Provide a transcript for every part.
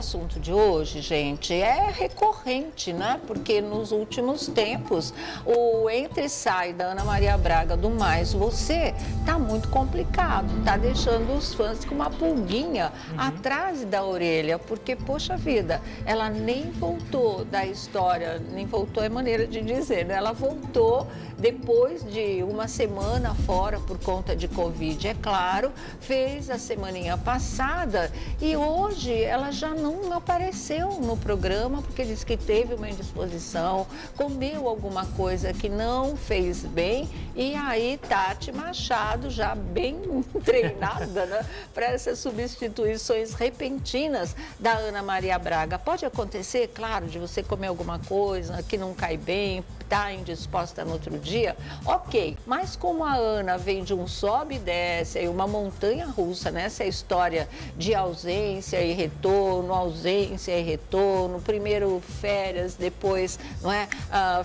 assunto de hoje, gente, é recorrente, né? Porque nos últimos tempos, o entre e sai da Ana Maria Braga do Mais Você tá muito complicado, tá deixando os fãs com uma pulguinha atrás da orelha, porque, poxa vida, ela nem voltou da história, nem voltou é maneira de dizer, né? Ela voltou depois de uma semana fora por conta de Covid, é claro, fez a semaninha passada e hoje ela já não apareceu no programa porque disse que teve uma indisposição, comeu alguma coisa que não fez bem e aí Tati Machado, já bem treinada, né, para essas substituições repentinas da Ana Maria Braga. Pode acontecer, claro, de você comer alguma coisa que não cai bem, tá indisposta no outro dia, ok, mas como a Ana vem de um sobe e desce, aí uma montanha russa, né? Essa história de ausência e retorno, primeiro férias, depois não é,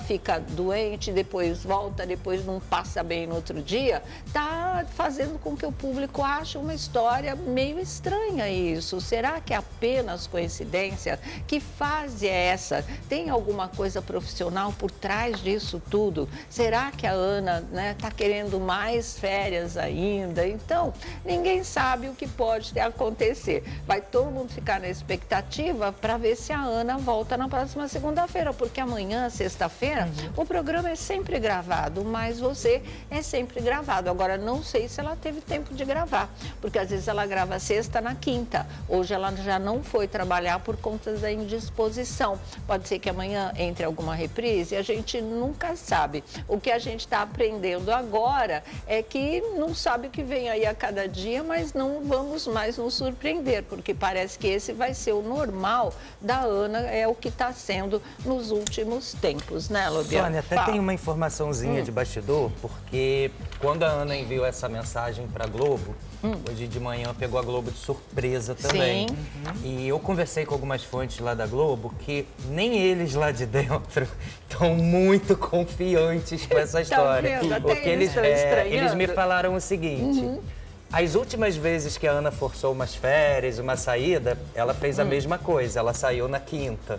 fica doente, depois volta, depois não passa bem no outro dia, tá fazendo com que o público ache uma história meio estranha isso. Será que é apenas coincidência? Que fase é essa? Tem alguma coisa profissional por trás disso tudo? Será que a Ana, né, tá querendo mais férias ainda? Então, ninguém sabe o que pode acontecer. Vai todo mundo ficar na expectativa para ver se a Ana volta na próxima segunda-feira, porque amanhã, sexta-feira, o programa é sempre gravado, Mas Você é sempre gravado. Agora, não sei se ela teve tempo de gravar, porque às vezes ela grava sexta na quinta. Hoje ela já não foi trabalhar por conta da indisposição. Pode ser que amanhã entre alguma reprise, a gente nunca sabe. O que a gente está aprendendo agora é que não sabe o que vem aí a cada dia, mas não vamos mais nos surpreender, porque parece que esse vai ser o normal da Ana, é o que está sendo nos últimos tempos, né, Lo-Bianco? Sônia, até tem uma informaçãozinha de bastidor, porque quando a Ana enviou essa mensagem para a Globo, hoje de manhã pegou a Globo de surpresa também. Sim. E eu conversei com algumas fontes lá da Globo que nem eles lá de dentro estão muito confiantes com essa história. Tá vendo? Porque eles me falaram o seguinte, as últimas vezes que a Ana forçou umas férias, uma saída, ela fez a mesma coisa, ela saiu na quinta.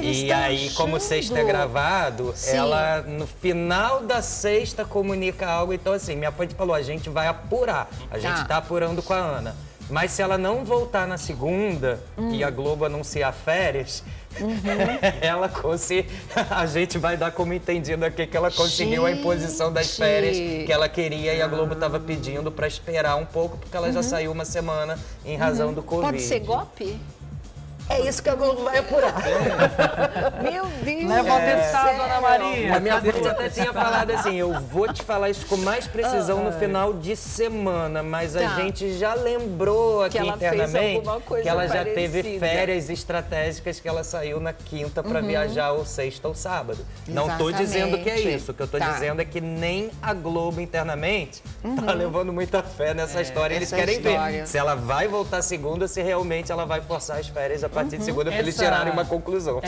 E aí, como sexta é gravado, ela no final da sexta comunica algo. Então, assim, minha fonte falou, a gente vai apurar. A gente tá apurando com a Ana. Mas se ela não voltar na segunda e a Globo anunciar férias, ela a gente vai dar como entendido aqui que ela conseguiu a imposição das férias que ela queria e a Globo estava pedindo para esperar um pouco, porque ela já saiu uma semana em razão do Covid. Pode ser golpe? É isso que a Globo vai apurar. Meu Deus! Leva atestado, Ana Maria. A minha fonte até tinha falado assim, eu vou te falar isso com mais precisão no final de semana, mas a gente já lembrou aqui que internamente que ela já teve férias estratégicas que ela saiu na quinta para viajar ou sexta ou sábado. Não estou dizendo que é isso. O que eu estou dizendo é que nem a Globo internamente está levando muita fé nessa história. Eles querem ver se ela vai voltar segunda, se realmente ela vai forçar as férias a partir de segunda, pra eles tirarem uma conclusão.